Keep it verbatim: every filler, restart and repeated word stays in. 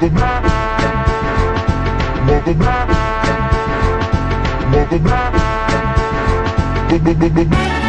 Mother, mother, mother, mother, mother, mother.